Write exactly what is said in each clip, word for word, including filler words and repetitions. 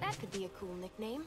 That could be a cool nickname.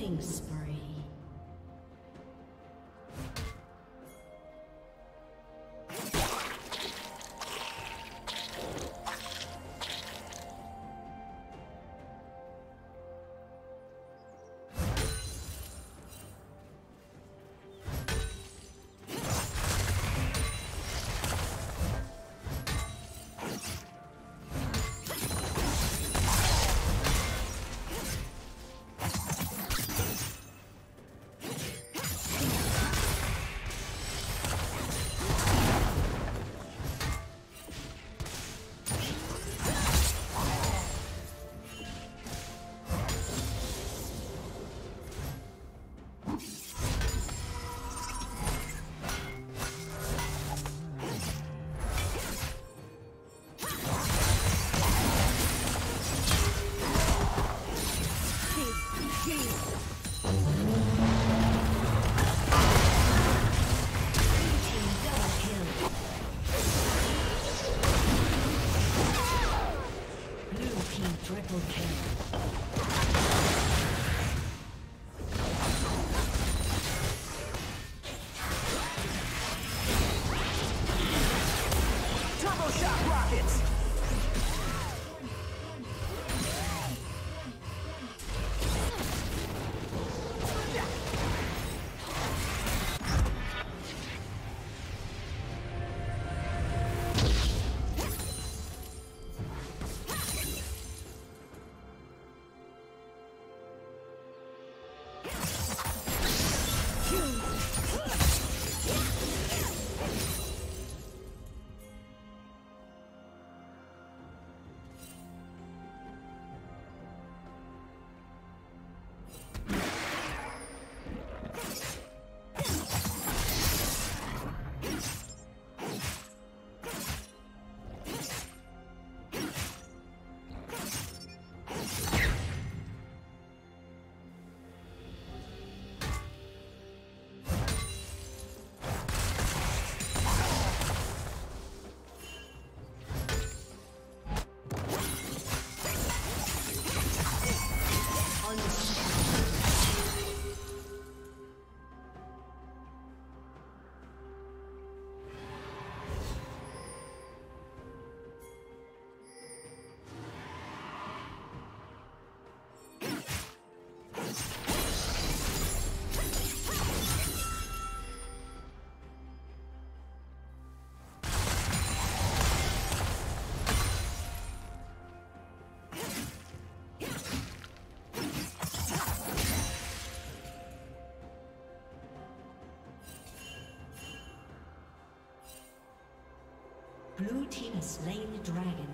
Killing spree. Blue team has slain the dragon.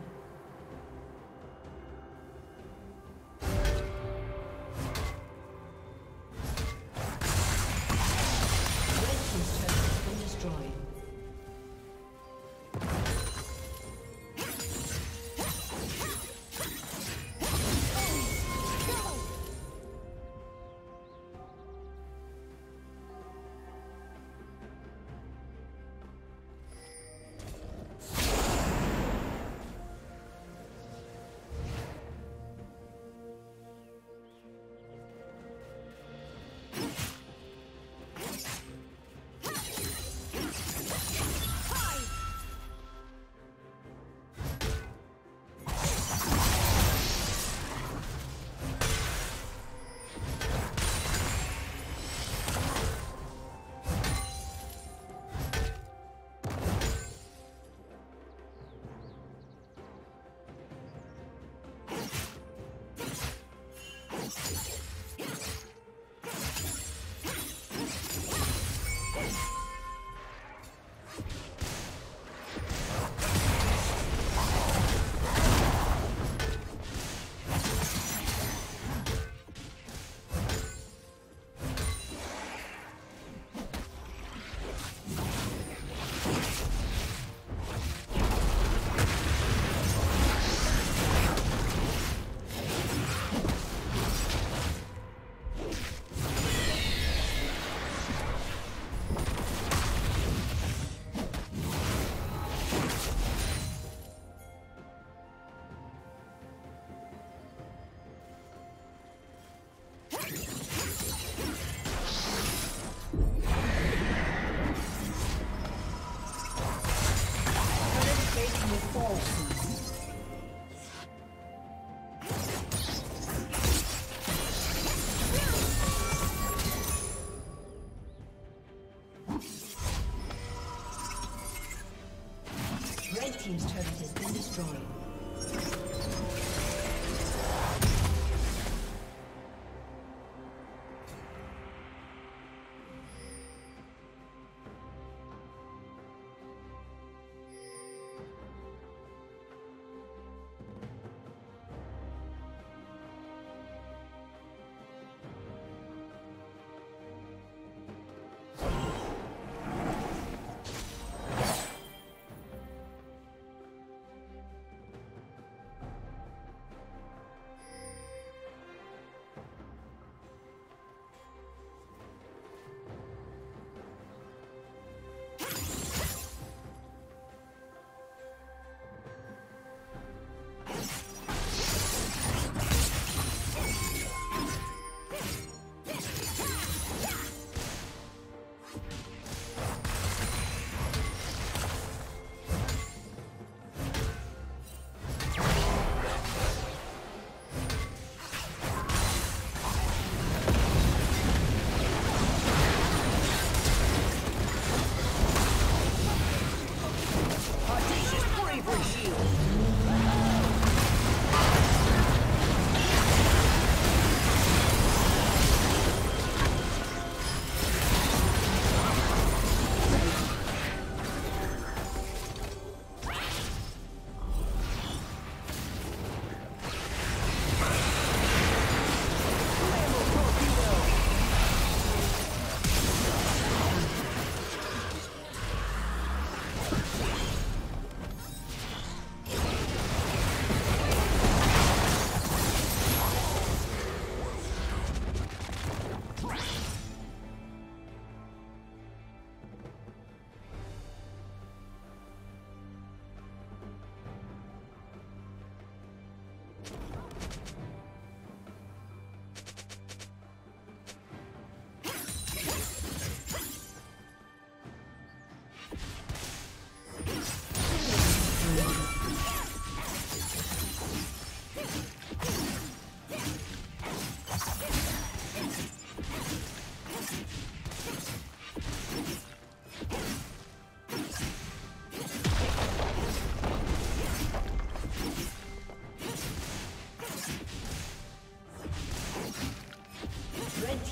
team's turret has been destroyed.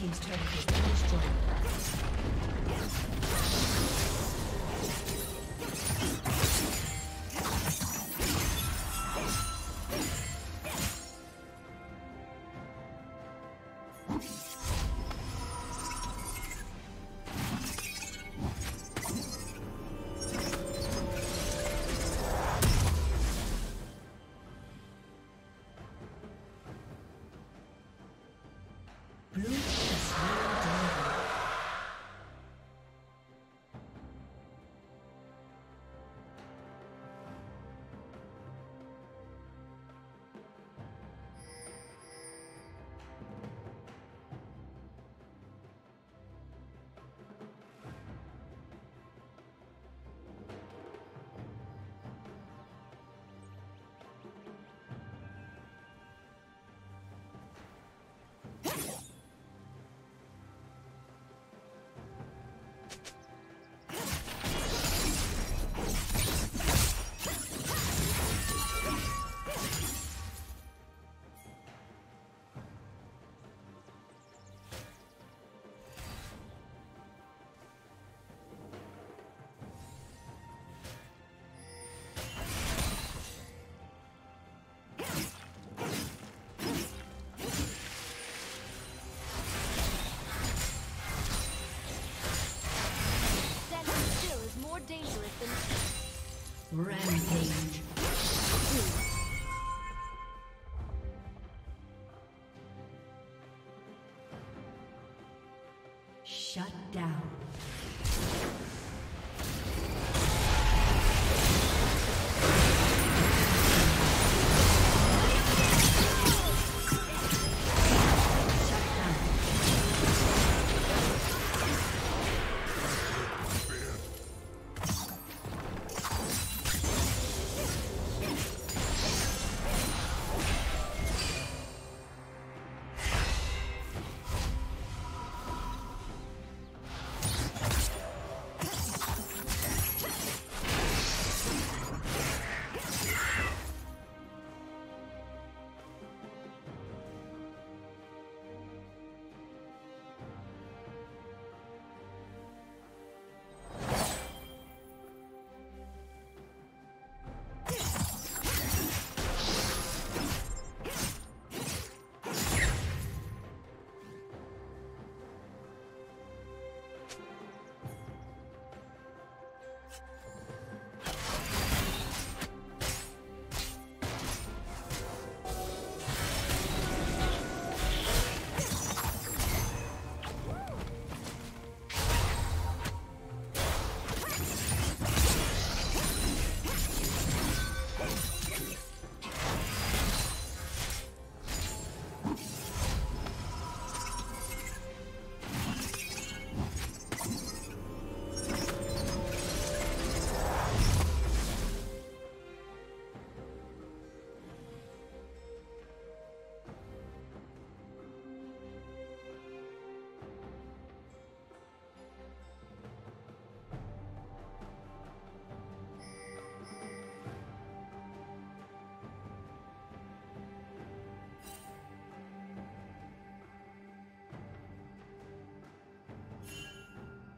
He's trying to get this job. Rampage. Shut down.